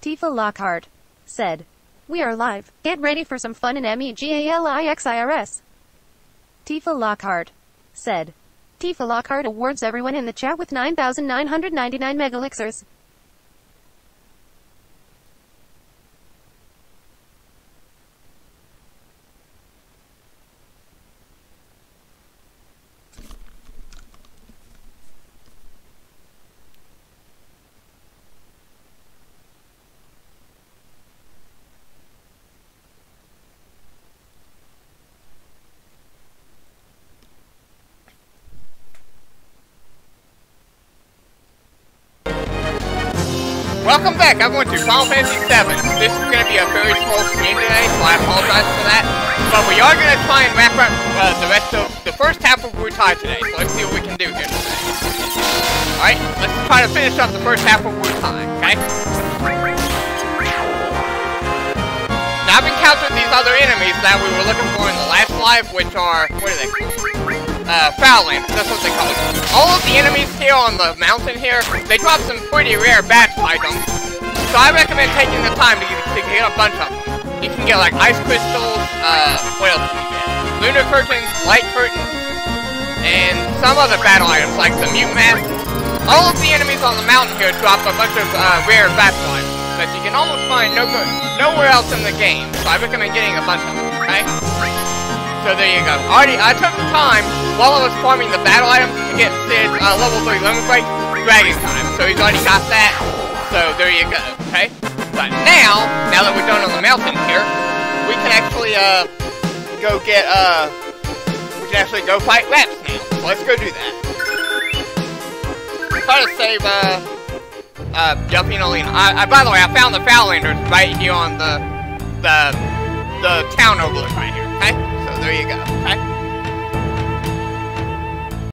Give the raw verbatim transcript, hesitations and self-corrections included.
Tifa Lockhart said. We are live. Get ready for some fun in MEGALIXIRS. Tifa Lockhart said. Tifa Lockhart awards everyone in the chat with nine thousand nine hundred ninety-nine MEGALIXIRS. Welcome back, everyone, to Final Fantasy seven. This is going to be a very small stream today, so I apologize for that. But we are going to try and wrap up uh, the rest of the first half of Wutai today, so let's see what we can do here today. Alright, let's try to finish up the first half of Wutai, okay? Now I've encountered these other enemies that we were looking for in the last live, which are, what are they called? Uh, Foulanders, that's what they call it. All of the enemies here on the mountain here, they drop some pretty rare bats items. So I recommend taking the time to get, to get a bunch of them. You can get like Ice Crystals, uh, what else can you get? Lunar Curtains, Light Curtains, and some other battle items like the Mute Mask. All of the enemies on the mountain here drop a bunch of uh, rare battle items that you can almost find no good, nowhere else in the game. So I recommend getting a bunch of them, okay? So there you go. Already, I took the time, while I was farming the battle items, to get Sid's uh, level three limit break, Dragon Time. So he's already got that, so there you go, okay? But now, now that we're done on the mountain here, we can actually, uh, go get, uh, we can actually go fight Raps now. So let's go do that. Try to save, uh, uh, Jumping Alina. I, I, by the way, I found the Foulanders right here on the, the, the town overlook right here, okay? So there you go, okay?